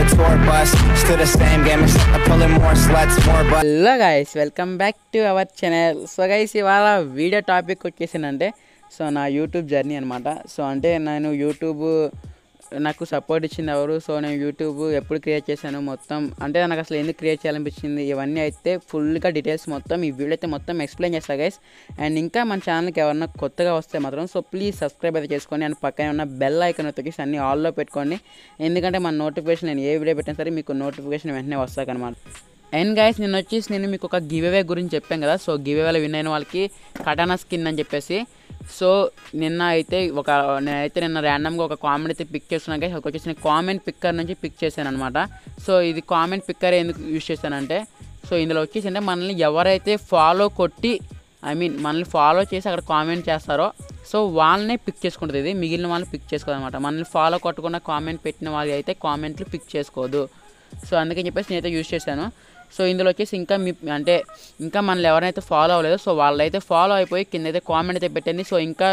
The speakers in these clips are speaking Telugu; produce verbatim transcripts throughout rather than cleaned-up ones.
a tour bus, still the same game, I'm pulling more sluts, more bus. Hello guys, welcome back to our channel. So guys, इवाला video topic कुछ कैसे नंटे, so ना YouTube journey अन्माटा, so अंटे ना नो YouTube నాకు సపోర్ట్ ఇచ్చింది ఎవరు సో నేను యూట్యూబ్ ఎప్పుడు క్రియేట్ చేశాను మొత్తం అంటే నాకు అసలు ఎందుకు క్రియేట్ చేయాలనిపించింది ఇవన్నీ అయితే ఫుల్గా డీటెయిల్స్ మొత్తం ఈ వీడియో అయితే మొత్తం ఎక్స్ప్లెయిన్ చేస్తా గైస్. అండ్ ఇంకా మన ఛానల్కి ఎవరన్నా కొత్తగా వస్తే మాత్రం సో ప్లీజ్ సబ్స్క్రైబ్ అయితే చేసుకోండి అండ్ పక్కనే ఉన్న బెల్ ఐకాన్ తొక్కేసి అన్ని ఆల్లో పెట్టుకోండి ఎందుకంటే మన నోటిఫికేషన్ నేను ఏ వీడియో పెట్టినా సరే మీకు నోటిఫికేషన్ వెంటనే వస్తాయి అనమాట. అండ్ గైస్ నేను వచ్చేసి నేను మీకు ఒక గివ్ అవే గురించి చెప్పాను కదా సో గివ్ అవేలో విన్ అయిన వాళ్ళకి కటానా స్కిన్ అని చెప్పేసి సో నిన్న అయితే ఒక నేనైతే నిన్న ర్యాండమ్గా ఒక కామెంట్ అయితే పిక్ చేస్తున్నాను గైస్. వచ్చేసి నేను కామెంట్ పిక్కర్ నుంచి పిక్ చేశాను అనమాట. సో ఇది కామెంట్ పిక్కర్ ఎందుకు యూజ్ చేశానంటే సో ఇందులో వచ్చేసి అంటే మనల్ని ఎవరైతే ఫాలో కొట్టి ఐ మీన్ మనల్ని ఫాలో చేసి అక్కడ కామెంట్ చేస్తారో సో వాళ్ళనే పిక్ చేసుకుంటుంది ఇది, మిగిలిన వాళ్ళు పిక్ చేసుకోదనమాట. మనల్ని ఫాలో కొట్టకుండా కామెంట్ పెట్టిన వాళ్ళు అయితే కామెంట్లు పిక్ చేసుకోదు సో అందుకని చెప్పేసి నేనైతే యూజ్ చేశాను. సో ఇందులో వచ్చేసి ఇంకా మీ అంటే ఇంకా మనల్ని ఎవరైతే ఫాలో అవ్వలేదో సో వాళ్ళైతే ఫాలో అయిపోయి కింద అయితే కామెంట్ అయితే పెట్టండి. సో ఇంకా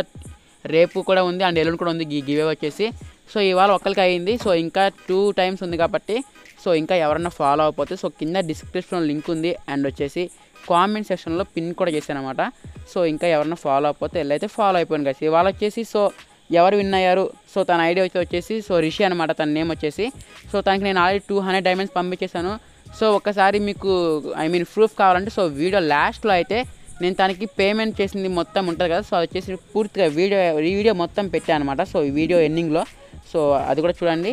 రేపు కూడా ఉంది అండ్ ఎల్లుండి కూడా ఉంది గివ్ అవే వచ్చేసి. సో ఇవాళ ఒక్కరికి అయింది సో ఇంకా టూ టైమ్స్ ఉంది కాబట్టి సో ఇంకా ఎవరైనా ఫాలో అయిపోతే సో కింద డిస్క్రిప్షన్ లింక్ ఉంది అండ్ వచ్చేసి కామెంట్ సెక్షన్లో పిన్ కూడా చేశాను అనమాట. సో ఇంకా ఎవరైనా ఫాలో అయిపోతే వెళ్ళైతే ఫాలో అయిపోయాను కదా. ఇవాళ వచ్చేసి సో ఎవరు విన్ అయ్యారు సో తన ఐడియా వచ్చి వచ్చేసి సో రిషి అనమాట తన నేమ్ వచ్చేసి. సో తనకి నేను ఆల్రెడీ టూ హండ్రెడ్ డైమండ్స్ పంపించేశాను. సో ఒకసారి మీకు ఐ మీన్ ప్రూఫ్ కావాలంటే సో వీడియో లాస్ట్లో అయితే నేను తనకి పేమెంట్ చేసింది మొత్తం ఉంటుంది కదా సో అది వచ్చేసి పూర్తిగా వీడియో ఈ వీడియో మొత్తం పెట్టాను అనమాట. సో ఈ వీడియో ఎండింగ్లో సో అది కూడా చూడండి.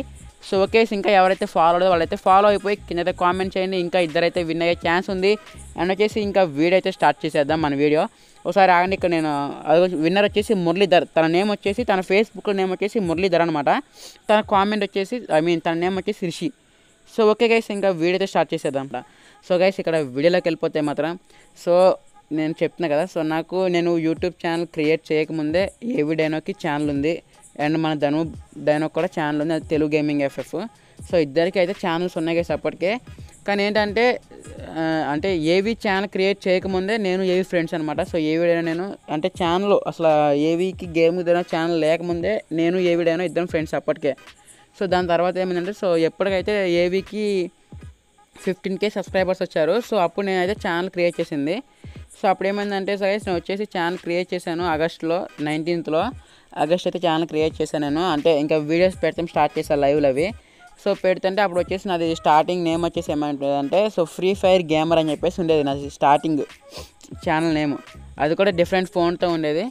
సో ఓకే ఇంకా ఎవరైతే ఫాలో అవ్వదో వాళ్ళైతే ఫాలో అయిపోయి కింద కామెంట్ చేయండి. ఇంకా ఇద్దరైతే విన్ అయ్యే ఛాన్స్ ఉంది అండ్ వచ్చేసి ఇంకా వీడియో అయితే స్టార్ట్ చేసేద్దాం మన వీడియో. ఒకసారి ఆగండి ఇక్కడ నేను అది విన్నర్ వచ్చేసి మురళీధర్ తన నేమ్ వచ్చేసి తన ఫేస్బుక్లో నేమ్ వచ్చేసి మురళీధర్ అనమాట. తన కామెంట్ వచ్చేసి ఐ మీన్ తన నేమ్ వచ్చేసి రిషి. సో ఓకే గైస్ ఇంకా వీడియో అయితే స్టార్ట్ చేసేద్దాం. సో గైస్ ఇక్కడ వీడియోలోకి వెళ్ళిపోతే మాత్రం సో నేను చెప్తున్నా కదా సో నాకు నేను యూట్యూబ్ ఛానల్ క్రియేట్ చేయకముందే ఏవి డైనోకి ఛానల్ ఉంది అండ్ మన ధను డైనో కూడా ఛానల్ ఉంది అది తెలుగు గేమింగ్ ఎఫ్ఎఫ్. సో ఇద్దరికి అయితే ఛానల్స్ ఉన్నాయి గైస్ అప్పటికే. కానీ ఏంటంటే అంటే ఏవి ఛానల్ క్రియేట్ చేయకముందే నేను ఏవి ఫ్రెండ్స్ అనమాట. సో ఏవి డైనో నేను అంటే ఛానల్ అసలు ఏవికి గేమ్ డైనో ఛానల్ లేకముందే నేను ఏవి డైనో ఇద్దరం ఫ్రెండ్స్ అప్పటికే. సో దాని తర్వాత ఏమైందంటే సో ఎప్పటికైతే ఏవికి ఫిఫ్టీన్ కే సబ్స్క్రైబర్స్ వచ్చారు సో అప్పుడు నేనైతే ఛానల్ క్రియేట్ చేసింది. సో అప్పుడు ఏమైందంటే సరే నేను వచ్చేసి ఛానల్ క్రియేట్ చేశాను ఆగస్ట్లో నైన్టీన్త్లో ఆగస్ట్ అయితే ఛానల్ క్రియేట్ చేశాను నేను అంటే ఇంకా వీడియోస్ పెడతాం స్టార్ట్ చేశాను లైవ్లు అవి. సో పెడుతుంటే అప్పుడు వచ్చేసి నాది స్టార్టింగ్ నేమ్ వచ్చేసి ఏమంటుందంటే సో ఫ్రీ ఫైర్ గేమర్ అని చెప్పేసి ఉండేది నాది స్టార్టింగ్ ఛానల్ నేమ్, అది కూడా డిఫరెంట్ ఫోన్తో ఉండేది.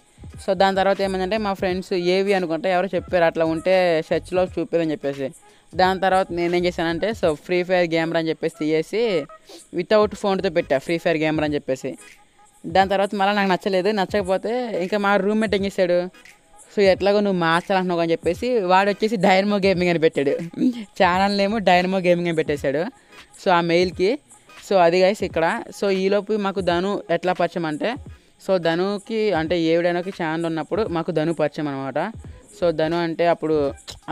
సో దాని తర్వాత ఏమైందంటే మా ఫ్రెండ్స్ ఏవి అనుకుంటే ఎవరో చెప్పారు అట్లా ఉంటే సెర్చ్లో చూపారని చెప్పేసి దాని తర్వాత నేనేం చేశానంటే సో ఫ్రీ ఫైర్ గేమర్ అని చెప్పేసి తీసేసి వితౌట్ ఫోన్తో పెట్టా ఫ్రీ ఫైర్ గేమర్ అని చెప్పేసి. దాని తర్వాత మళ్ళీ నాకు నచ్చలేదు, నచ్చకపోతే ఇంకా మా రూమ్మేట్ ఏం చేశాడు సో ఎట్లాగో నువ్వు మార్చాలంటున్నావు అని చెప్పేసి వాడు వచ్చేసి డైనమో గేమింగ్ అని పెట్టాడు ఛానల్నేమో డైనమో గేమింగ్ అని పెట్టేశాడు సో ఆ మెయిల్కి. సో అది గైస్ ఇక్కడ. సో ఈలోపు మాకు ధను ఎట్లా పరిచయం అంటే సో ధనుకి అంటే ఏవిడైనాకి ఛానల్ ఉన్నప్పుడు మాకు ధను పరిచయం అనమాట. సో ధను అంటే అప్పుడు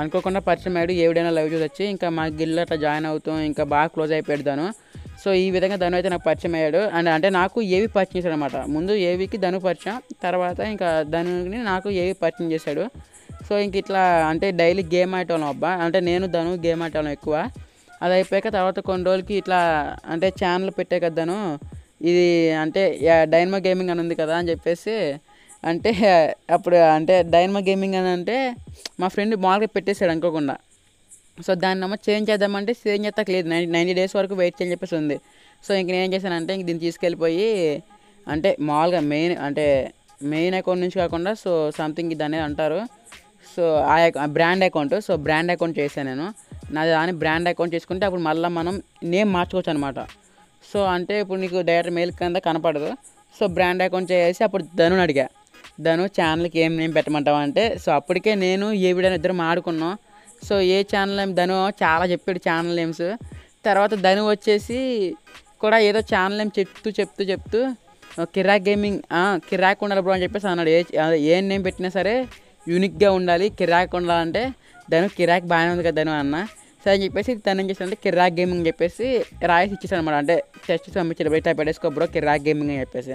అనుకోకుండా పరిచయం అయ్యాడు ఏవిడైనా లైవ్ చూసి వచ్చి ఇంకా మా గిల్ అట్లా జాయిన్ అవుతాం ఇంకా బాగా క్లోజ్ అయిపోయాడు ధను. సో ఈ విధంగా ధను అయితే నాకు పరిచయం అయ్యాడు అండ్ అంటే నాకు ఏవి పరిచయం చేశాడు అనమాట. ముందు ఏవికి ధను పరిచయం, తర్వాత ఇంకా ధనుని నాకు ఏవి పరిచయం చేశాడు. సో ఇంక ఇట్లా అంటే డైలీ గేమ్ ఆడేవాళ్ళం అబ్బా అంటే నేను ధను గేమ్ ఆడేవాళ్ళం ఎక్కువ. అది అయిపోయాక తర్వాత కొన్ని రోజులకి ఇట్లా అంటే ఛానల్ పెట్టే కదా ధను ఇది అంటే డైనమో గేమింగ్ అని ఉంది కదా అని చెప్పేసి అంటే అప్పుడు అంటే డైనమో గేమింగ్ అని అంటే మా ఫ్రెండ్ మాల్గా పెట్టేశాడు అనుకోకుండా. సో దాన్ని నమ్మ చేంజ్ చేద్దామంటే చేంజ్ చేస్తాక లేదు నైన్ నైంటీ డేస్ వరకు వెయిట్ చేయని చెప్పేసి ఉంది. సో ఇంక నేనేం చేశానంటే ఇంక దీన్ని తీసుకెళ్ళిపోయి అంటే మాల్గా మెయిన్ అంటే మెయిన్ అకౌంట్ నుంచి కాకుండా సో సంథింగ్ ఇది అనేది అంటారు సో ఆ brand account so brand account చేశాను నేను నాది దాన్ని బ్రాండ్ అకౌంట్ చేసుకుంటే అప్పుడు మళ్ళీ మనం నేమ్ మార్చుకోవచ్చు అనమాట. సో అంటే ఇప్పుడు నీకు డైరెక్ట్ మెయిల్ కింద కనపడదు. సో బ్రాండ్ అకౌంట్ చేసి అప్పుడు ధనుని అడిగా ధను ఛానల్కి ఏం నేమ్ పెట్టమంటావా అంటే సో అప్పటికే నేను ఏ వీడియో ఇద్దరు ఆడుకున్నాం. సో ఏ ఛానల్ ఏం ధను చాలా చెప్పాడు ఛానల్ నేమ్స్, తర్వాత ధను వచ్చేసి కూడా ఏదో ఛానల్ నేమ్ చెప్తూ చెప్తూ చెప్తూ కిరాక్ గేమింగ్ కిరాక్ ఉండాలి బ్రో అని చెప్పేసి అన్నాడు. ఏ ఏ నేమ్ పెట్టినా సరే యూనిక్గా ఉండాలి కిరాక్ ఉండాలంటే ధను కిరాక్ బాగానే ఉంది కదా ధను అన్న సరే అని చెప్పేసి తను ఏం చేశానంటే కిరాక్ గేమింగ్ అని చెప్పేసి రాయస్ ఇచ్చేసాను అనమాట. అంటే టెస్ట్ పంపించాడు బయట పెట్టేసుకో బ్రో కిరాక్ గేమింగ్ అని చెప్పేసి.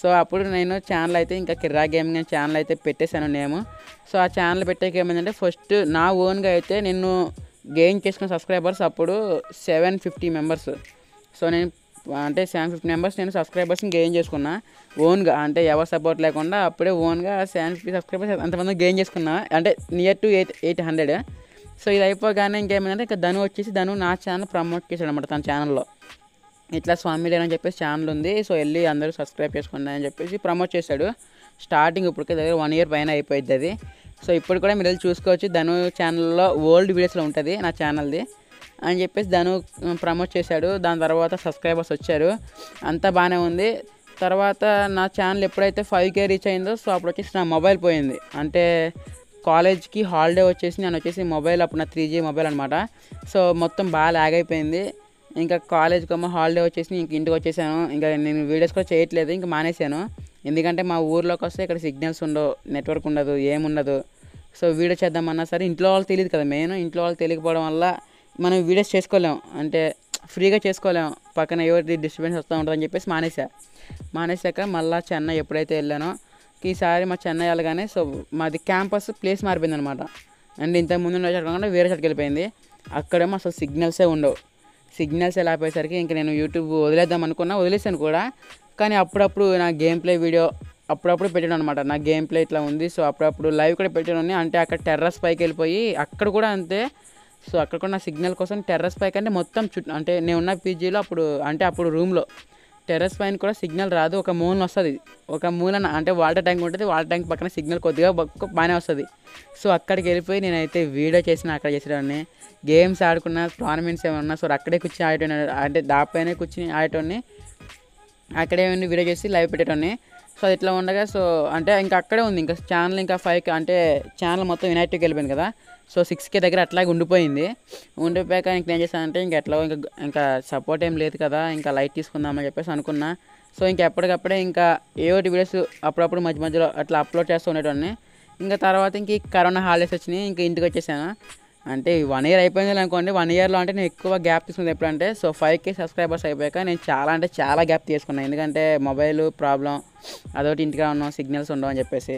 సో అప్పుడు నేను ఛానల్ అయితే ఇంకా కిరాక్ గేమింగ్ అని ఛానల్ అయితే పెట్టేశాను నేను. సో ఆ ఛానల్ పెట్టాక ఏమైందంటే ఫస్ట్ నా ఓన్గా అయితే నేను గెయిన్ చేసిన సబ్స్క్రైబర్స్ అప్పుడు సెవెన్ ఫిఫ్టీ మెంబర్స్. సో నేను అంటే సెవెన్ ఫిఫ్టీ మెంబర్స్ నేను సబ్స్క్రైబర్స్ని గెయిన్ చేసుకున్నా ఓన్గా, అంటే ఎవరు సపోర్ట్ లేకుండా అప్పుడే ఓన్గా సెవెన్ ఫిఫ్టీ సబ్స్క్రైబర్స్ అంతమంది గెయిన్ చేసుకున్నా, అంటే near to eight eight hundred. So ఇది అయిపోగానే ఇంకేమైందంటే ఇక ధను వచ్చేసి ధను నా ఛానల్ ప్రమోట్ చేశాడు అనమాట తన ఛానల్లో, ఇట్లా స్వామి డీనో అని చెప్పేసి ఛానల్ ఉంది సో వెళ్ళి అందరూ సబ్స్క్రైబ్ చేసుకోండి అని చెప్పేసి ప్రమోట్ చేశాడు. స్టార్టింగ్ ఇప్పటికే దగ్గర వన్ ఇయర్ పైన అయిపోయింది అది. సో ఇప్పుడు కూడా మీరు వెళ్ళి చూసుకోవచ్చు, ధను ఛానల్లో ఓల్డ్ వీడియోస్లో ఉంటుంది నా ఛానల్ది అని చెప్పేసి ధను ప్రమోట్ చేశాడు. దాని తర్వాత సబ్స్క్రైబర్స్ వచ్చారు, అంతా బాగానే ఉంది. తర్వాత నా ఛానల్ ఎప్పుడైతే ఫైవ్ కే రీచ్ అయిందో సో అప్పుడు వచ్చేసి నా మొబైల్ పోయింది, అంటే కాలేజ్కి హాలిడే వచ్చేసి నేను వచ్చేసి మొబైల్ అప్పుడు నా త్రీ జీ మొబైల్ అనమాట. సో మొత్తం బాగా లాగ్ అయిపోయింది. ఇంకా కాలేజ్కి అమ్మ హాలిడే వచ్చేసి ఇంక ఇంటికి వచ్చేసాను, ఇంకా నేను వీడియోస్ కూడా చేయట్లేదు, ఇంకా మానేశాను. ఎందుకంటే మా ఊర్లోకి వస్తే ఇక్కడ సిగ్నల్స్ ఉండవు, నెట్వర్క్ ఉండదు, ఏముండదు. సో వీడియో చేద్దామన్నా సరే ఇంట్లో వాళ్ళు తెలియదు కదా, మెయిన్ ఇంట్లో వాళ్ళు తెలియకపోవడం వల్ల మనం వీడియోస్ చేసుకోలేము, అంటే ఫ్రీగా చేసుకోలేము, పక్కన ఎవరి డిస్టర్బెన్స్ వస్తూ ఉంటుందని చెప్పేసి మానేసా. మానేసాక మళ్ళీ చెన్నై ఎప్పుడైతే వెళ్ళానో ఈసారి మా చెన్నై వెళ్ళగానే సో మాది క్యాంపస్ ప్లేస్ మారిపోయింది అనమాట. అండ్ ఇంతకుముందు ఉండే చోట కాకుండా వేరే చోటుకి వెళ్ళిపోయింది. అక్కడేమో అసలు సిగ్నల్సే ఉండవు. సిగ్నల్స్ ఎలా అయిపోయేసరికి ఇంకా నేను యూట్యూబ్ వదిలేద్దాం అనుకున్నా, వదిలేసాను కూడా. కానీ అప్పుడప్పుడు నా గేమ్ ప్లే వీడియో అప్పుడప్పుడు పెట్టాను అనమాట, నా గేమ్ ప్లే ఇట్లా ఉంది. సో అప్పుడప్పుడు లైవ్ కూడా పెట్టాను, అంటే అక్కడ టెర్రస్ పైకి వెళ్ళిపోయి అక్కడ కూడా అంతే. సో అక్కడ కూడా నా సిగ్నల్ కోసం టెర్రస్ పైకి, అంటే మొత్తం చుట్టూ అంటే నేను ఉన్న పీజీలో అప్పుడు అంటే అప్పుడు రూమ్లో టెర్రస్ పైన కూడా సిగ్నల్ రాదు, ఒక మూలన వస్తుంది. ఒక మూలన అంటే వాటర్ ట్యాంక్ ఉంటుంది, వాటర్ ట్యాంక్ పక్కన సిగ్నల్ కొద్దిగా బాగానే వస్తుంది. సో అక్కడికి వెళ్ళిపోయి నేనైతే వీడియో చేసిన, అక్కడ చేసేవాడిని, గేమ్స్ ఆడుకున్న, టోర్నమెంట్స్ ఏమన్నా సో అక్కడే కూర్చొని ఆడేటోని, అంటే దాపైనే కూర్చొని ఆడేటోని, అక్కడే ఉండి వీడియో చేసి లైవ్ పెట్టేటోని. సో అది ఇట్లా ఉండగా సో అంటే ఇంకా అక్కడే ఉంది ఇంకా ఛానల్, ఇంకా ఫైవ్ అంటే ఛానల్ మొత్తం యునైటెడ్కి వెళ్ళిపోయింది కదా. సో సిక్స్ కే దగ్గర అట్లాగే ఉండిపోయింది. ఉండిపోయాక ఇంక నేను చేశానంటే ఇంక ఎట్లా ఇంకా ఇంకా సపోర్ట్ ఏం లేదు కదా, ఇంకా లైట్ తీసుకుందామని చెప్పేసి అనుకున్నా. సో ఇంక ఎప్పటికప్పుడే ఇంకా ఏవోటి వీడియోస్ అప్పుడప్పుడు మధ్య మధ్యలో అట్లా అప్లోడ్ చేస్తూ ఉండేటోని. ఇంకా తర్వాత ఇంక కరోనా హాలిడేస్ వచ్చినాయి, ఇంకా ఇంటికి వచ్చేసాను. అంటే వన్ ఇయర్ అయిపోయింది అనుకోండి. వన్ ఇయర్లో అంటే నేను ఎక్కువ గ్యాప్ తీసుకున్నది ఎప్పుడంటే సో ఫైవ్ కే సబ్స్క్రైబర్స్ అయిపోయాక నేను చాలా అంటే చాలా గ్యాప్ తీసుకున్నాను. ఎందుకంటే మొబైల్ ప్రాబ్లం, అదొకటి ఇంటికి ఉన్నాం సిగ్నల్స్ ఉండవు అని చెప్పేసి,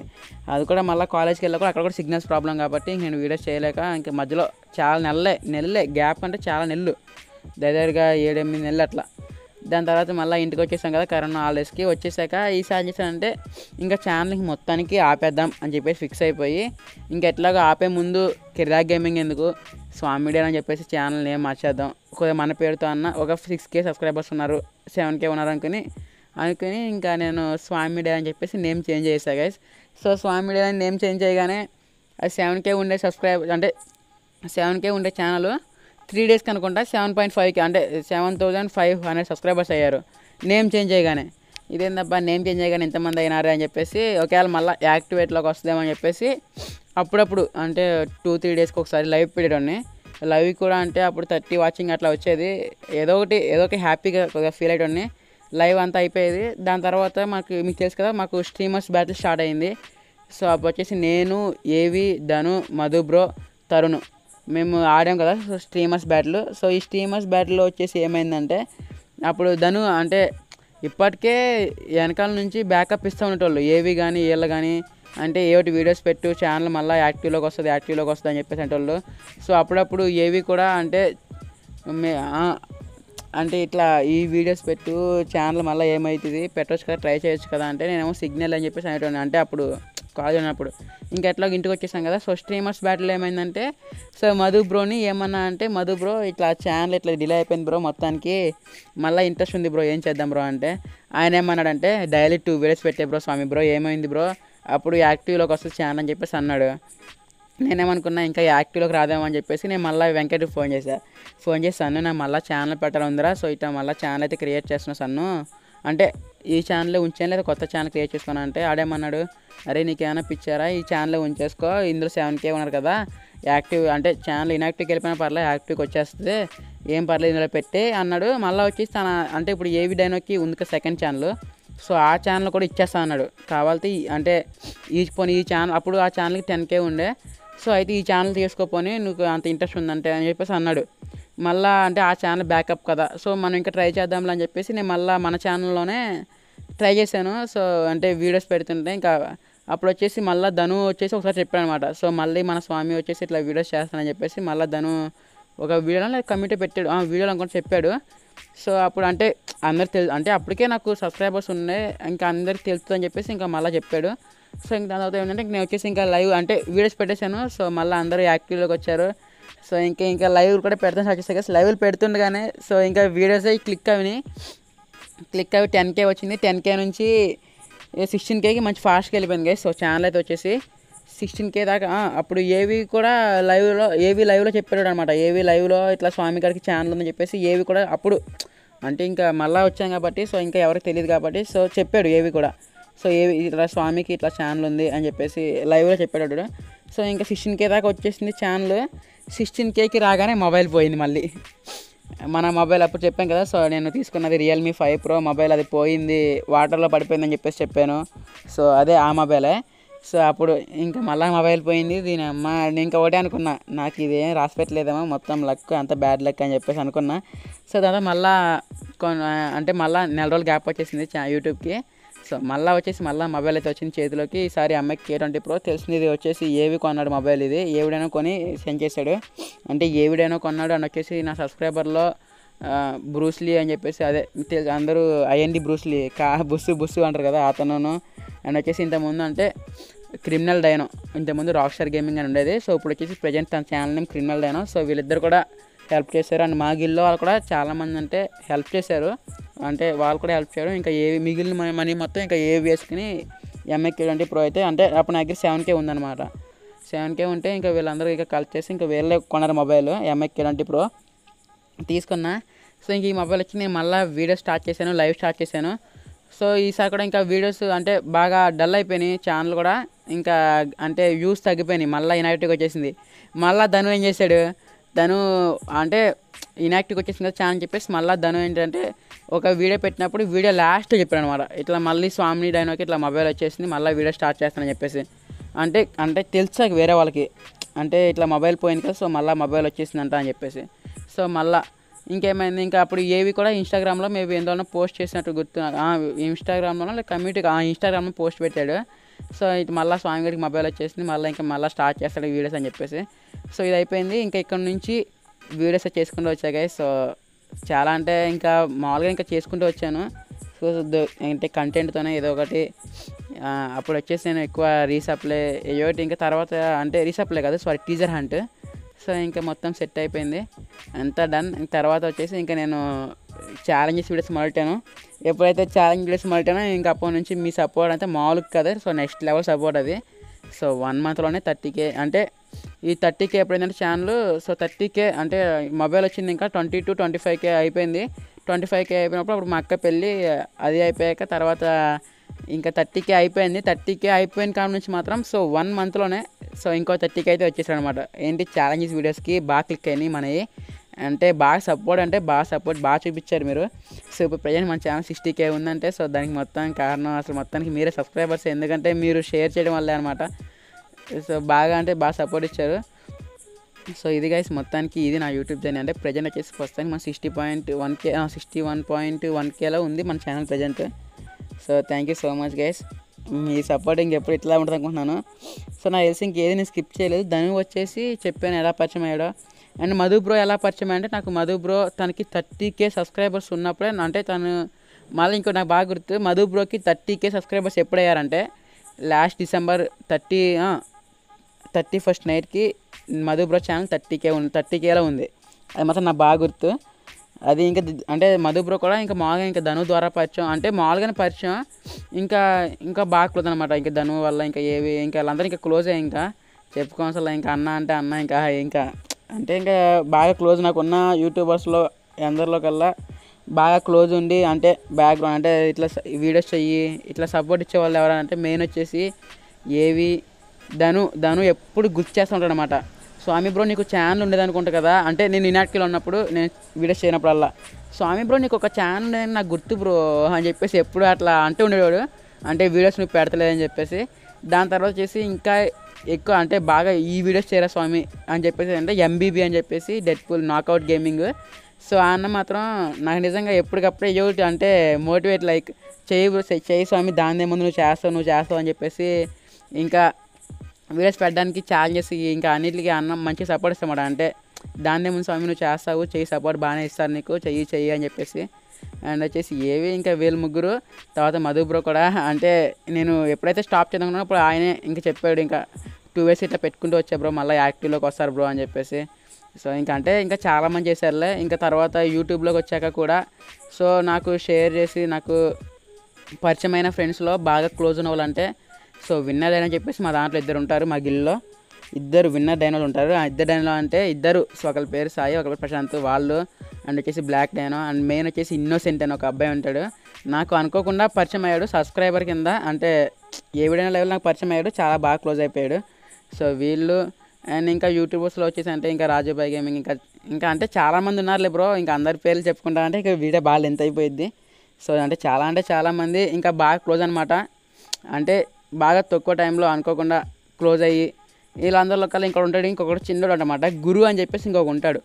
అది కూడా మళ్ళీ కాలేజ్కి వెళ్ళా కూడా అక్కడ కూడా సిగ్నల్స్ ప్రాబ్లం కాబట్టి నేను వీడియోస్ చేయలేక ఇంకా మధ్యలో చాలా నెలలే నెలలే గ్యాప్, అంటే చాలా నెలలు దగ్గరగా ఏడెనిమిది నెలలు అట్లా. దాని తర్వాత మళ్ళీ ఇంటికి వచ్చేసాం కదా కరోనా హాలిడేస్కి. వచ్చేసాక ఈసారి చేసానంటే ఇంకా ఛానల్కి మొత్తానికి ఆపేద్దాం అని చెప్పేసి ఫిక్స్ అయిపోయి ఇంకా ఎట్లాగో ఆపే ముందు కిరాక్ గేమింగ్ ఎందుకు, స్వామి డీనో అని చెప్పేసి ఛానల్ ఏం మార్చేద్దాం, కొద్దిగా మన పేరుతో అన్న ఒక సిక్స్ కే సబ్స్క్రైబర్స్ ఉన్నారు, సెవెన్ కే ఉన్నారు అనుకుని అనుకుని ఇంకా నేను స్వామి డీనో అని చెప్పేసి నేమ్ చేంజ్ చేశాను గైస్. సో స్వామి డీనో అని నేమ్ చేంజ్ చేయగానే అది సెవెన్ కే ఉండే సబ్స్క్రైబ్, అంటే సెవెన్ కే ఉండే ఛానల్ త్రీ డేస్కి అనుకుంటా సెవెన్ పాయింట్ ఫైవ్కి అంటే seven thousand five hundred subscribers అయ్యారు నేమ్ చేంజ్ చేయగానే. ఇదేందబ్బా నేమ్ చేంజ్ చేయగానే ఎంతమంది అయినారే అని చెప్పేసి ఒకవేళ మళ్ళీ యాక్టివేట్లోకి వస్తుందేమని చెప్పేసి అప్పుడప్పుడు అంటే టూ త్రీ డేస్కి ఒకసారి లైవ్ పెట్టేటోని. లైవ్ కూడా అంటే అప్పుడు థర్టీ వాచింగ్ అట్లా వచ్చేది, ఏదో ఒకటి ఏదో ఒకటి హ్యాపీగా కొద్దిగా ఫీల్ అయ్యేటోని. లైవ్ అంతా అయిపోయేది. దాని తర్వాత మాకు మీకు తెలుసు కదా మాకు స్ట్రీమర్స్ బ్యాటిల్ స్టార్ట్ అయింది. సో అప్పుడు వచ్చేసి నేను, ఏవి, ధను, మధుబ్రో, తరుణ్ మేము ఆడాం కదా స్ట్రీమర్స్ బ్యాటిల్. సో ఈ స్ట్రీమర్స్ బ్యాటిల్లో వచ్చేసి ఏమైందంటే అప్పుడు ధను అంటే ఇప్పటికే వెనకాల నుంచి బ్యాకప్ ఇస్తూ ఉండేటోళ్ళు, ఏవి కానీ వీళ్ళు కానీ, అంటే ఏవిటి వీడియోస్ పెట్టు ఛానల్ మళ్ళీ యాక్టివ్లోకి వస్తుంది యాక్టివ్లోకి వస్తుంది అని చెప్పేసి అంటోళ్ళు. సో అప్పుడప్పుడు ఏవి కూడా అంటే అంటే ఇట్లా ఈ వీడియోస్ పెట్టు ఛానల్ మళ్ళీ ఏమవుతుంది, పెట్టవచ్చు కదా, ట్రై చేయొచ్చు కదా అంటే నేనేమో సిగ్నల్ అని చెప్పేసి అనేటోని, అంటే అప్పుడు కాలేజ్ ఉన్నప్పుడు. ఇంకా ఎట్లాగో ఇంటికి వచ్చేసాం కదా. సో స్ట్రీమర్స్ బ్యాటిల్ ఏమైందంటే సో మధు బ్రోని ఏమన్నా అంటే, మధు బ్రో ఇట్లా ఛానల్ ఇట్లా డిలే అయిపోయింది బ్రో, మొత్తానికి మళ్ళీ ఇంట్రెస్ట్ ఉంది బ్రో, ఏం చేద్దాం బ్రో అంటే ఆయన ఏమన్నాడంటే డైలీ టూ వీడియోస్ పెట్టే బ్రో స్వామి బ్రో, ఏమైంది బ్రో అప్పుడు యాక్టివ్లోకి వస్తుంది ఛానల్ అని చెప్పేసి అన్నాడు. నేనేమనుకున్నా ఇంకా యాక్టివ్లోకి రాదామని చెప్పేసి నేను మళ్ళీ వెంకటకి ఫోన్ చేశాను. ఫోన్ చేసి సన్ను నేను మళ్ళీ ఛానల్ పెట్టాలి ఉందిరా, సో ఇట్లా మళ్ళీ ఛానల్ అయితే క్రియేట్ చేస్తున్నా సన్ను, అంటే ఈ ఛానల్లో ఉంచాను లేదా కొత్త ఛానల్ క్రియేట్ చేసుకున్నా అంటే ఆడేమన్నాడు అరే నీకేమైనా పిచ్చారా, ఈ ఛానల్లో ఉంచేసుకో, ఇందులో సెవెన్ కే ఉన్నారు కదా యాక్టివ్ అంటే ఛానల్ ఇన్యాక్టివ్కి వెళ్ళిపోయినా పర్లేదు యాక్టివ్కి వచ్చేస్తుంది, ఏం పర్లేదు ఇందులో పెట్టి అన్నాడు. మళ్ళీ వచ్చేసి తన అంటే ఇప్పుడు ఏవి డైనోకి ఉంది సెకండ్ ఛానల్, సో ఆ ఛానల్ కూడా ఇచ్చేస్తా అన్నాడు కావాలంటే, అంటే ఈ పోనీ ఈ ఛానల్ అప్పుడు ఆ ఛానల్కి టెన్ కే ఉండే, సో అయితే ఈ ఛానల్ తీసుకోపోని నీకు అంత ఇంట్రెస్ట్ ఉందంటే అని చెప్పేసి అన్నాడు. మళ్ళీ అంటే ఆ ఛానల్ బ్యాకప్ కదా సో మనం ఇంకా ట్రై చేద్దాంలే అని చెప్పేసి నేను మళ్ళీ మన ఛానల్లోనే ట్రై చేశాను. సో అంటే వీడియోస్ పెడుతుంటే ఇంకా అప్పుడు వచ్చేసి మళ్ళీ ధను వచ్చేసి ఒకసారి చెప్పాడు అనమాట. సో మళ్ళీ మన స్వామి వచ్చేసి ఇట్లా వీడియోస్ చేస్తానని చెప్పేసి మళ్ళీ ధను ఒక వీడియోలో లేదా కమిటీ పెట్టాడు, ఆ వీడియోలో అనుకుంటే చెప్పాడు. సో అప్పుడు అంటే అందరు తెలు అంటే అప్పటికే నాకు సబ్స్క్రైబర్స్ ఉన్నాయి, ఇంకా అందరికి తెలుస్తుంది అని చెప్పేసి ఇంకా మళ్ళీ చెప్పాడు. సో ఇంకా దాని తర్వాత ఏంటంటే నేను వచ్చేసి ఇంకా లైవ్ అంటే వీడియోస్ పెట్టేశాను. సో మళ్ళీ అందరూ యాక్టివ్లోకి వచ్చారు. సో ఇంకా ఇంకా లైవ్ కూడా పెడతాను స్టార్ట్ చేసాను. లైవ్లు పెడుతుండగానే సో ఇంకా వీడియోస్ అవి క్లిక్ అవి క్లిక్ అవి టెన్ కే వచ్చింది. టెన్ కే నుంచి సిక్స్టీన్ కేకి మంచి ఫాస్ట్గా వెళ్ళిపోయింది గైస్. సో ఛానల్ అయితే వచ్చేసి సిక్స్టీన్ కే దాకా. అప్పుడు ఏవి కూడా లైవ్లో ఏవి లైవ్లో చెప్పాడు అనమాట. ఏవి లైవ్లో ఇట్లా స్వామి గారికి ఛానల్ ఉందని చెప్పేసి ఏవి కూడా అప్పుడు అంటే ఇంకా మళ్ళీ వచ్చాం కాబట్టి సో ఇంకా ఎవరికి తెలియదు కాబట్టి సో చెప్పాడు ఏవి కూడా. సో ఏవి ఇట్లా స్వామికి ఇట్లా ఛానల్ ఉంది అని చెప్పేసి లైవ్లో చెప్పాడు. సో ఇంకా సిక్స్టీన్ కే దాకా వచ్చేసింది ఛానల్. సిక్స్టీన్ కేకి రాగానే మొబైల్ పోయింది. మళ్ళీ మన మొబైల్ అప్పుడు చెప్పాను కదా, సో నేను తీసుకున్నది రియల్మీ ఫైవ్ ప్రో మొబైల్, అది పోయింది వాటర్లో పడిపోయిందని చెప్పేసి చెప్పాను. సో అదే ఆ మొబైలే. సో అప్పుడు ఇంకా మళ్ళీ మొబైల్ పోయింది. దీని అమ్మ నేను ఇంకా ఒకటే అనుకున్నా, నాకు ఇది ఏం రాసి పెట్టలేదేమో, మొత్తం లక్ అంత బ్యాడ్ లక్ అని చెప్పేసి అనుకున్నా. సో దాంతో మళ్ళీ అంటే మళ్ళీ నెల రోజులు గ్యాప్ వచ్చేసింది యూట్యూబ్కి. సో మళ్ళీ వచ్చేసి మళ్ళీ మొబైల్ అయితే వచ్చింది చేతిలోకి. ఈసారి ఎంఐ కే ట్వంటీ ప్రో తెలిసింది. ఇది వచ్చేసి ఏవి కొన్నాడు మొబైల్, ఇది ఏవిడైనా కొని సెండ్ చేశాడు. అంటే ఏవిడైనా కొన్నాడు అని వచ్చేసి నా సబ్స్క్రైబర్లో బ్రూస్లీ అని చెప్పేసి అదే అందరూ అయ్యండి బ్రూస్లీ కా బుస్సు బుస్సు అంటారు కదా అతను. అండ్ వచ్చేసి ఇంతకుముందు అంటే క్రిమినల్ డైనో, ఇంతకుముందు రాక్ స్టార్ గేమింగ్ అని ఉండేది. సో ఇప్పుడు వచ్చేసి ప్రజెంట్ తన channel name criminal dino. So వీళ్ళిద్దరు కూడా హెల్ప్ చేశారు. అండ్ మా గిల్లో వాళ్ళు కూడా చాలామంది అంటే హెల్ప్ చేశారు, అంటే వాళ్ళు కూడా హెల్ప్ చేయడం. ఇంకా ఏవి మిగిలిన మనీ మొత్తం ఇంకా ఏవి వేసుకుని ఎంఐ కే ట్వంటీ ప్రో అయితే అంటే అప్పుడు నా దగ్గర సెవెన్ కే ఉందన్నమాట. సెవెన్ కే ఉంటే ఇంకా వీళ్ళందరూ ఇంకా కలెక్ట్ చేసి ఇంకా వీళ్ళే కొన్నారు mobile MI K twenty pro తీసుకున్నా. సో ఇంక ఈ మొబైల్ వచ్చి నేను మళ్ళీ వీడియో స్టార్ట్ చేశాను, లైవ్ స్టార్ట్ చేశాను. సో ఈసారి కూడా ఇంకా వీడియోస్ అంటే బాగా డల్ అయిపోయినాయి, ఛానల్ కూడా ఇంకా అంటే వ్యూస్ తగ్గిపోయినాయి. మళ్ళీ ఇన్యాక్టివ్గా వచ్చేసింది. మళ్ళీ ధను ఏం చేశాడు, ధను అంటే ఇన్యాక్టివ్గా వచ్చేసింది కదా ఛానల్ చెప్పేసి మళ్ళీ ధను ఏంటంటే ఒక వీడియో పెట్టినప్పుడు వీడియో లాస్ట్ చెప్పాను అనమాట, ఇట్లా మళ్ళీ స్వామిని డైనోకి ఇట్లా మొబైల్ వచ్చేసింది, మళ్ళీ వీడియో స్టార్ట్ చేస్తానని చెప్పేసి. అంటే అంటే తెలుసాక వేరే వాళ్ళకి అంటే ఇట్లా మొబైల్ పోయింది కదా, సో మళ్ళీ మొబైల్ వచ్చేసిందంట అని చెప్పేసి. సో మళ్ళీ ఇంకేమైంది, ఇంకా అప్పుడు ఏవి కూడా ఇన్స్టాగ్రామ్లో మేబీ ఎందువల్ల పోస్ట్ చేసినట్టు గుర్తు, ఇన్స్టాగ్రామ్లో కమ్యూనిటీ ఇన్స్టాగ్రామ్లో పోస్ట్ పెట్టాడు. సో ఇటు మళ్ళీ స్వామి గారికి మొబైల్ వచ్చేసింది, మళ్ళీ ఇంకా మళ్ళీ స్టార్ట్ చేస్తాడు వీడియోస్ అని చెప్పేసి. సో ఇది అయిపోయింది. ఇంకా ఇక్కడ నుంచి వీడియోస్ చేసుకుంటూ వచ్చాయి. సో చాలా అంటే ఇంకా మామూలుగా ఇంకా చేసుకుంటూ వచ్చాను. సో అంటే కంటెంట్తోనే ఏదో ఒకటి. అప్పుడు వచ్చేసి నేను ఎక్కువ రీసప్లే ఏదో ఒకటి, ఇంకా తర్వాత అంటే రీసప్లే కాదు సారీ టీజర్ హంట్. సో ఇంకా మొత్తం సెట్ అయిపోయింది, అంతా డన్. తర్వాత వచ్చేసి ఇంకా నేను ఛాలెంజెస్ వీడియోస్ మొదలెట్టాను. ఎప్పుడైతే ఛాలెంజ్ వీడియోస్ మొదలెట్టానో ఇంకా అప్పటి నుంచి మీ సపోర్ట్ అయితే మామూలుగా కదా, సో నెక్స్ట్ లెవెల్ సపోర్ట్ అది. సో వన్ మంత్లోనే థర్టీ కే అంటే ఈ థర్టీ కే ఎప్పుడైందంటే ఛానల్. సో థర్టీ కే అంటే మొబైల్ వచ్చింది, ఇంకా twenty two twenty five K అయిపోయింది. ట్వంటీ ఫైవ్ కే అయిపోయినప్పుడు అప్పుడు మా అక్క పెళ్ళి అది అయిపోయాక తర్వాత ఇంకా థర్టీ కే అయిపోయింది. థర్టీ కే అయిపోయిన కాడ నుంచి మాత్రం సో వన్ మంత్లోనే సో ఇంకో థర్టీ కే అయితే వచ్చేసాడు అనమాట. ఏంటి ఛాలెంజెస్ వీడియోస్కి బాగా క్లిక్ అయినాయి మనవి, అంటే బాగా సపోర్ట్ అంటే బాగా సపోర్ట్ బాగా చూపించారు మీరు. సో ఇప్పుడు ప్రజెంట్ మన ఛానల్ సిక్స్టీ కే ఉందంటే సో దానికి మొత్తం కారణం అసలు మొత్తానికి మీరే సబ్స్క్రైబర్స్, ఎందుకంటే మీరు షేర్ చేయడం వల్లే అనమాట. సో బాగా అంటే బాగా సపోర్ట్ ఇచ్చారు. సో ఇది గైస్ మొత్తానికి ఇది నా యూట్యూబ్ ఛానల్. అంటే ప్రజెంట్ వచ్చేసి ప్రస్తుతానికి మన sixty point one K sixty one point one కేలో ఉంది మన channel present. So thank you so much guys, మీ సపోర్ట్ ఇంకెప్పుడు ఇట్లా ఉంటుంది అనుకుంటున్నాను. సో నాకు తెలిసి ఇంకేది నేను స్కిప్ చేయలేదు. ధను వచ్చేసి చెప్పాను ఎలా పరిచయం అయ్యాడో. అండ్ మధు బ్రో ఎలా పరిచయం అంటే నాకు మధు బ్రో తనకి థర్టీ కే సబ్స్క్రైబర్స్ ఉన్నప్పుడే అంటే తను మళ్ళీ ఇంకో నాకు బాగా గుర్తు, మధు బ్రోకి థర్టీ కే సబ్స్క్రైబర్స్ ఎప్పుడయ్యారంటే last December thirty thirty first నైట్కి Madhu bro channel thirty K ఉంది థర్టీ కేలో ఉంది. అది మాత్రం నాకు బాగా గుర్తు. అది ఇంకా అంటే మధుబ్రో కూడా ఇంకా మామూలుగా ఇంకా ధను ద్వారా పరిచయం, అంటే మామూలుగానే పరిచయం ఇంకా ఇంకా బాగా క్లోజ్ అనమాట. ఇంకా ధను వల్ల ఇంకా ఏవి ఇంకా వాళ్ళందరూ ఇంకా క్లోజ్ అయ్యి ఇంకా చెప్పుకోవాల్సిన ఇంకా అన్న అంటే అన్న ఇంకా ఇంకా అంటే ఇంకా బాగా క్లోజ్ నాకున్న యూట్యూబర్స్లో అందరిలో కల్లా బాగా క్లోజ్ ఉండి అంటే బ్యాక్గ్రౌండ్ అంటే ఇట్లా వీడియోస్ చెయ్యి ఇట్లా సపోర్ట్ ఇచ్చేవాళ్ళు ఎవరంటే మెయిన్ వచ్చేసి ఏవి ధను ధను ఎప్పుడు గుర్తు చేస్తూ ఉంటాడు అనమాట. స్వామి బ్రో నీకు ఛానల్ ఉండేది అనుకుంటా కదా, అంటే నేను ఇన్యాక్టివ్లో ఉన్నప్పుడు నేను వీడియోస్ చేయనప్పుడల్లా స్వామి బ్రో నీకు ఒక ఛానల్ ఉండేది నాకు గుర్తు బ్రో అని చెప్పేసి ఎప్పుడు అట్లా అంటూ ఉండేవాడు. అంటే వీడియోస్ నువ్వు పెడతలేదని చెప్పేసి. దాని తర్వాత చేసి ఇంకా ఎక్కువ అంటే బాగా ఈ వీడియోస్ చేయరా స్వామి అని చెప్పేసి అంటే ఎంబీబీ అని చెప్పేసి Deadpool knockout gaming. So ఆ అన్న మాత్రం నాకు నిజంగా ఎప్పటికప్పుడే ఏ అంటే మోటివేట్ లైక్ చేయి చేయి స్వామి దాని ముందు నువ్వు చేస్తావు నువ్వు చేస్తావు అని చెప్పేసి ఇంకా వీడియోస్ పెట్టడానికి ఛాలెంజెస్ ఇంకా అన్నిటికీ అన్నం మంచి సపోర్ట్ ఇస్తామట. అంటే దాన్నే ముందు స్వామి నువ్వు చేస్తావు, చేయి సపోర్ట్ బాగానే ఇస్తారు నీకు, చెయ్యి చెయ్యి అని చెప్పేసి. అండ్ వచ్చేసి ఏవి ఇంకా వీళ్ళు ముగ్గురు, తర్వాత మధు బ్రో కూడా, అంటే నేను ఎప్పుడైతే స్టాప్ చేద్దామన్నా అప్పుడు ఆయనే ఇంకా చెప్పాడు, ఇంకా టూ వేస్ ఇట్లా పెట్టుకుంటూ వచ్చా బ్రో, మళ్ళీ యాక్టివ్లోకి వస్తారు బ్రో అని చెప్పేసి. సో ఇంకా అంటే ఇంకా చాలామంది చేశారులే. ఇంకా తర్వాత యూట్యూబ్లోకి వచ్చాక కూడా సో నాకు షేర్ చేసి నాకు పరిచయమైన ఫ్రెండ్స్లో బాగా క్లోజ్ ఉన్న వాళ్ళు అంటే సో విన్నర్ అని చెప్పేసి మా దాంట్లో ఇద్దరు ఉంటారు, మా గిల్లో ఇద్దరు విన్నర్ డైనో ఉంటారు. ఆ ఇద్దరు డైనో అంటే ఇద్దరు, సో ఒకరి పేరు సాయి, ఒకరి ప్రశాంత్ వాళ్ళు, అండ్ వచ్చేసి బ్లాక్ డైనో, అండ్ మెయిన్ వచ్చేసి ఇన్నోసెంట్ అని ఒక అబ్బాయి ఉంటాడు. నాకు అనుకోకుండా పరిచయం అయ్యాడు సబ్స్క్రైబర్ కింద, అంటే ఏ వీడియో లెవెల్ నాకు పరిచయం అయ్యాడు, చాలా బాగా క్లోజ్ అయిపోయాడు. సో వీళ్ళు అండ్ ఇంకా యూట్యూబర్స్లో వచ్చేసి అంటే ఇంకా రాజుబాయ్ గేమింగ్, ఇంకా ఇంకా అంటే చాలామంది ఉన్నారులే బ్రో, ఇంకా అందరి పేర్లు చెప్పుకుంటా అంటే ఇంకా వీడియో బాగా లెంత్ అయిపోయింది. సో అంటే చాలా అంటే చాలామంది ఇంకా బాగా క్లోజ్ అనమాట, అంటే బాగా తక్కువ టైంలో అనుకోకుండా క్లోజ్ అయ్యి వీళ్ళందరిలో కల్లా ఇంకొకటి ఉంటాడు, ఇంకొకటి చిన్నోడు అనమాట గురు అని చెప్పేసి ఇంకొక ఉంటాడు,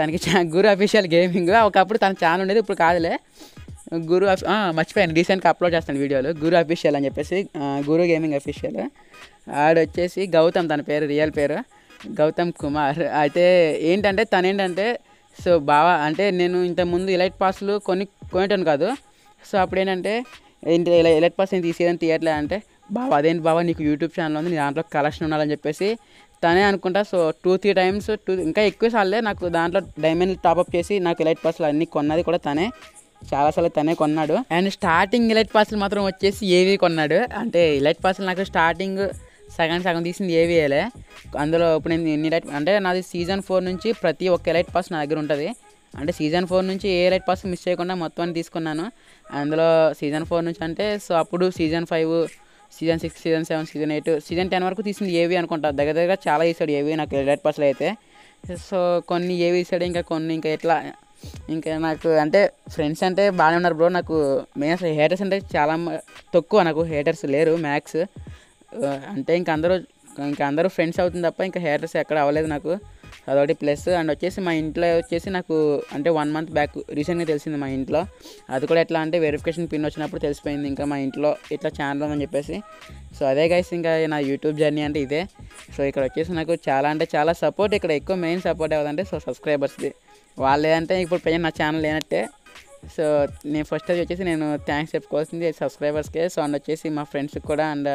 తనకి గురు అఫీషియల్ గేమింగ్ ఒకప్పుడు తన ఛానల్ ఉండేది, ఇప్పుడు కాదులే గురు అఫ్ మర్చిపోయాను, రీసెంట్గా అప్లోడ్ చేస్తాను వీడియోలు, గురు అఫీషియల్ అని చెప్పేసి గురు గేమింగ్ అఫీషియల్. ఆడొచ్చేసి గౌతమ్, తన పేరు రియల్ పేరు గౌతమ్ కుమార్. అయితే ఏంటంటే తను ఏంటంటే సో బావా అంటే నేను ఇంతకుముందు ఎలైట్ పాస్లు కొని కొనేటాను కాదు, సో అప్పుడు ఏంటంటే ఏంటి ఎలైట్ పాస్ నేను తీసేదని తీయట్లే అంటే, బావా అదేంటి బావా నీకు యూట్యూబ్ ఛానల్ ఉంది, నీ దాంట్లో కలెక్షన్ ఉండాలని చెప్పేసి తనే అనుకుంటా so two three times two ఇంకా ఎక్కువ సార్లే నాకు దాంట్లో డైమండ్ టాప్అప్ చేసి నాకు ఎలైట్ పాస్లు అన్నీ కొన్నది కూడా తనే, చాలాసార్లు తనే కొన్నాడు. అండ్ స్టార్టింగ్ ఎలైట్ పాస్లు మాత్రం వచ్చేసి ఏవి కొన్నాడు, అంటే ఎలైట్ పాస్లు నాకు స్టార్టింగ్ సగం సగం తీసింది ఏవిఏలే. అందులో ఇప్పుడు నేను ఎన్ని లైట్ అంటే నాది సీజన్ ఫోర్ నుంచి ప్రతి ఒక్క లైట్ పాస్ నా దగ్గర ఉంటుంది, అంటే సీజన్ ఫోర్ నుంచి ఏ లైట్ పాస్ మిస్ చేయకుండా మొత్తం తీసుకున్నాను. అందులో సీజన్ ఫోర్ నుంచి అంటే సో అప్పుడు season five, season six, season seven, season eight, season ten వరకు తీసింది ఏవి అనుకుంటా, దగ్గర దగ్గర చాలా ఇస్తాడు ఏవి నాకు లైట్ పాస్లు అయితే. సో కొన్ని ఏవి ఇస్తాడు, ఇంకా కొన్ని ఇంకా ఎట్లా ఇంకా నాకు అంటే ఫ్రెండ్స్ అంటే బాగానే ఉన్నారు బ్రో, నాకు మెయిన్ అసలు హేటర్స్ అంటే చాలా తక్కువ, నాకు హేటర్స్ లేరు మ్యాక్స్, అంటే ఇంక అందరూ ఇంక అందరూ ఫ్రెండ్స్ అవుతుంది తప్ప ఇంకా హేటర్స్ ఎక్కడ అవ్వలేదు నాకు, అదొకటి ప్లస్. అండ్ వచ్చేసి మా ఇంట్లో వచ్చేసి నాకు అంటే వన్ మంత్ బ్యాక్ రీసెంట్గా తెలిసింది మా ఇంట్లో, అది కూడా ఎట్లా అంటే వెరిఫికేషన్ పిన్ వచ్చినప్పుడు తెలిసిపోయింది ఇంకా మా ఇంట్లో ఇట్లా ఛానల్ అని చెప్పేసి. సో అదే గైస్ ఇంకా నా యూట్యూబ్ జర్నీ అంటే ఇదే. సో ఇక్కడ వచ్చేసి నాకు చాలా అంటే చాలా సపోర్ట్, ఇక్కడ ఎక్కువ మెయిన్ సపోర్ట్ అవ్వదంటే సో సబ్స్క్రైబర్స్ది, వాళ్ళు ఏదంటే ఇప్పుడు పైన నా ఛానల్ లేనట్టే. సో నేను ఫస్ట్ అది వచ్చేసి నేను థ్యాంక్స్ చెప్పుకోవాల్సింది సబ్స్క్రైబర్స్కే. సో అండ్ వచ్చేసి మా ఫ్రెండ్స్కి కూడా, అండ్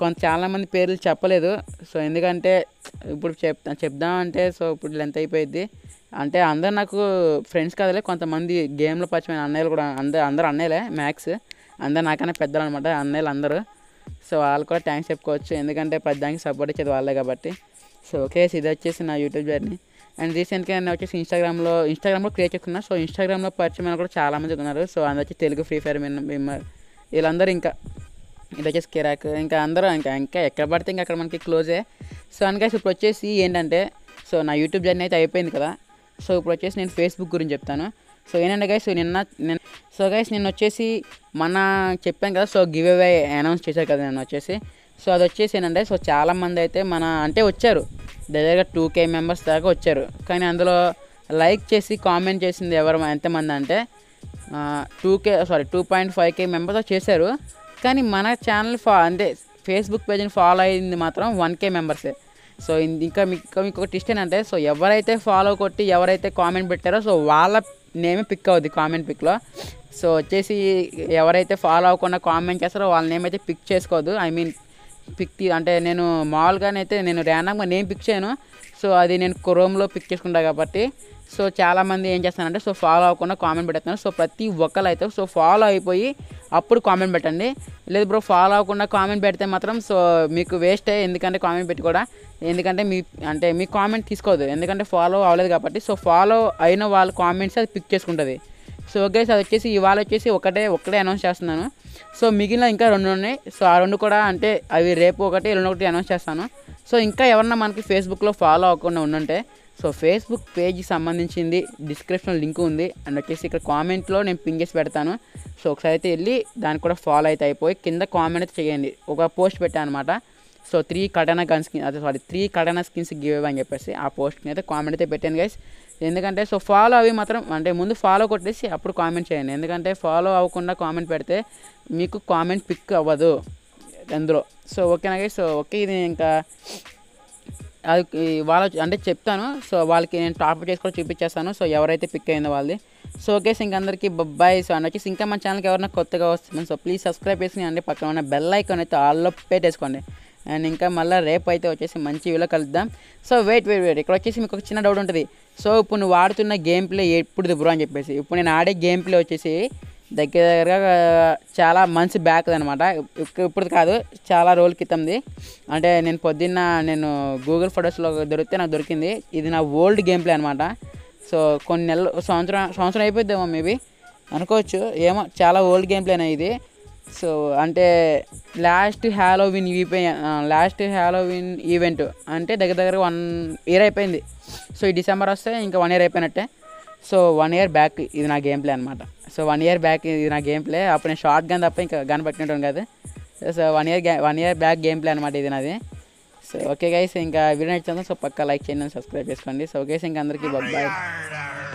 కొంత చాలామంది పేర్లు చెప్పలేదు, సో ఎందుకంటే ఇప్పుడు చెప్తా చెప్దామంటే సో ఇప్పుడు లెంత్ అయిపోయింది. అంటే అందరు నాకు ఫ్రెండ్స్ కాదులే, కొంతమంది గేమ్లో పరిచయమైన అన్నయ్యలు కూడా, అందరు అందరు అన్నయ్యలే మ్యాక్స్, అందరు నాకన్నా పెద్దలు అనమాట అన్నయ్యలు అందరూ. సో వాళ్ళు కూడా థ్యాంక్స్ చెప్పుకోవచ్చు, ఎందుకంటే పెద్దానికి సపోర్ట్ ఇచ్చేది వాళ్ళే కాబట్టి. సో ఓకే ఇది వచ్చేసి నా యూట్యూబ్ జర్నీ. అండ్ రీసెంట్గా నేను వచ్చేసి ఇన్స్టాగ్రామ్లో ఇన్స్టాగ్రామ్లో క్రియేట్ చేసుకున్నా, సో ఇన్స్టాగ్రామ్లో పరిచయం కూడా చాలామంది ఉన్నారు. సో అందరు వచ్చి తెలుగు ఫ్రీ ఫైర్ విన్నర్ వీళ్ళందరూ, ఇంకా ఇది వచ్చేసి కిరాక్, ఇంకా అందరూ ఇంకా ఇంకా ఎక్కడ పడితే ఇంకా అక్కడ మనకి క్లోజే. సో అందుకని ఇప్పుడు వచ్చేసి ఏంటంటే సో నా యూట్యూబ్ జర్నీ అయితే అయిపోయింది కదా, సో ఇప్పుడు వచ్చేసి నేను ఫేస్బుక్ గురించి చెప్తాను. సో ఏంటంటే గైస్ నిన్న నేను సో గైస్ నేను వచ్చేసి మన చెప్పాను కదా సో గివ్ అవే అనౌన్స్ చేశారు కదా నేను వచ్చేసి, సో అది వచ్చేసి ఏంటంటే సో చాలామంది అయితే మన అంటే వచ్చారు, దగ్గరగా టూ కే మెంబర్స్ దాకా వచ్చారు, కానీ అందులో లైక్ చేసి కామెంట్ చేసింది ఎవరు ఎంతమంది అంటే two K sorry two point five K members చేశారు, కానీ మన ఛానల్ ఫా అంటే ఫేస్బుక్ పేజ్ని ఫాలో అయింది మాత్రం వన్ కే మెంబర్సే. సో ఇంకా మీకు మీకు ఒక ట్విస్ట్ ఏంటంటే సో ఎవరైతే ఫాలో కొట్టి ఎవరైతే కామెంట్ పెట్టారో సో వాళ్ళ నేమే పిక్ అవుద్ది కామెంట్ పిక్లో. సో వచ్చేసి ఎవరైతే ఫాలో అవ్వకుండా కామెంట్ చేస్తారో వాళ్ళ నేమ్ అయితే పిక్ చేసుకోవద్దు, ఐ మీన్ పిక్ అంటే నేను మామూలుగానైతే నేను ర్యాండమ్గా నేను పిక్ చేయను, సో అది నేను క్రోమ్లో పిక్ చేసుకుంటా కాబట్టి. సో చాలామంది ఏం చేస్తానంటే సో ఫాలో అవ్వకుండా కామెంట్ పెట్టేస్తాను, సో ప్రతి ఒక్కరు అయితే సో ఫాలో అయిపోయి అప్పుడు కామెంట్ పెట్టండి, లేదు బ్రో ఫాలో అవ్వకుండా కామెంట్ పెడితే మాత్రం సో మీకు వేస్టే, ఎందుకంటే కామెంట్ పెట్టి కూడా ఎందుకంటే మీ అంటే మీ కామెంట్ తీసుకోదు, ఎందుకంటే ఫాలో అవ్వలేదు కాబట్టి. సో ఫాలో అయిన వాళ్ళ కామెంట్స్ అది పిక్ చేసుకుంటుంది. సో ఓకే అది వచ్చేసి ఇవాళ వచ్చేసి ఒకటే ఒక్కటే అనౌన్స్ చేస్తున్నాను, సో మిగిలిన ఇంకా రెండు ఉన్నాయి, సో ఆ రెండు కూడా అంటే అవి రేపు ఒకటి రెండు ఒకటి అనౌన్స్ చేస్తాను. సో ఇంకా ఎవరన్నా మనకి ఫేస్బుక్లో ఫాలో అవ్వకుండా ఉండుంటే సో ఫేస్బుక్ పేజ్కి సంబంధించింది డిస్క్రిప్షన్లో లింక్ ఉంది, అండ్ వచ్చేసి ఇక్కడ కామెంట్లో నేను పిన్ చేసి పెడతాను, సో ఒకసారి అయితే వెళ్ళి దానికి కూడా ఫాలో అయితే అయిపోయి కింద కామెంట్ అయితే చేయండి. ఒక పోస్ట్ పెట్టాను అనమాట, so three katana gun skin అదే sorry three katana skins give away అని చెప్పేసి ఆ పోస్ట్ని అయితే కామెంట్ అయితే పెట్టాను గైస్, ఎందుకంటే సో ఫాలో అవి మాత్రం అంటే ముందు ఫాలో కొట్టేసి అప్పుడు కామెంట్ చేయండి, ఎందుకంటే ఫాలో అవ్వకుండా కామెంట్ పెడితే మీకు కామెంట్ పిక్ అవ్వదు అందులో. సో ఓకేనా గైస్, సో ఓకే ఇది ఇంకా అది వాళ్ళ అంటే చెప్తాను. సో వాళ్ళకి నేను టాప్ చేసి కూడా చూపించేస్తాను. సో ఎవరైతే పిక్ అయిందో వాళ్ళది. సో ఓకే ఇంక అందరికీ బబ్బాయ్. సో అని వచ్చేసి ఇంకా మన ఛానల్కి ఎవరైనా కొత్తగా వస్తున్నాను సో ప్లీజ్ సబ్స్క్రైబ్ చేసి అండి, పక్కన ఉన్న బెల్ ఐకాన్ అయితే ఆల్లో పెట్టేసుకోండి. అండ్ ఇంకా మళ్ళీ రేపు అయితే వచ్చేసి మంచి వీలో కలుద్దాం. సో వెయిట్ వెయిట్ వెయిట్ ఇక్కడ వచ్చేసి మీకు ఒక చిన్న డౌట్ ఉంటుంది. సో ఇప్పుడు నువ్వు ఆడుతున్న గేమ్ ప్లే ఎప్పుడు బ్రో అని చెప్పేసి, ఇప్పుడు నేను ఆడే గేమ్ ప్లే వచ్చేసి దగ్గర దగ్గరగా చాలా మంచి బ్యాక్ అనమాట. ఇప్పుడు కాదు, చాలా రోజుల క్రితంది. అంటే నేను పొద్దున్న నేను గూగుల్ ఫొటోస్లో దొరికితే నాకు దొరికింది. ఇది నా ఓల్డ్ గేమ్ ప్లే అనమాట. సో కొన్ని నెలలు సంవత్సరం సంవత్సరం అయిపోద్దేమో మేబీ అనుకోవచ్చు, ఏమో చాలా ఓల్డ్ గేమ్ ప్లేనే ఇది. సో అంటే last Halloween event last Halloween event అంటే దగ్గర దగ్గర వన్ ఇయర్ అయిపోయింది. సో ఈ డిసెంబర్ వస్తే ఇంకా వన్ ఇయర్ అయిపోయినట్టే. సో వన్ ఇయర్ బ్యాక్ ఇది నా గేమ్ ప్లే అనమాట. సో వన్ ఇయర్ బ్యాక్ ఇది నా గేమ్ ప్లే. అప్పుడు నేను షార్ట్ గన్ తప్ప ఇంకా గన్ పట్టినట్టు కాదు. So one year one year back game play అనమాట ఇది నాది. సో ఓకే గైస్ ఇంకా వీడియో నచ్చిందో సో పక్కా లైక్ చేయండి, సబ్స్క్రైబ్ చేసుకోండి. సో ఓకే గైస్ ఇంకా అందరికీ బాయ్.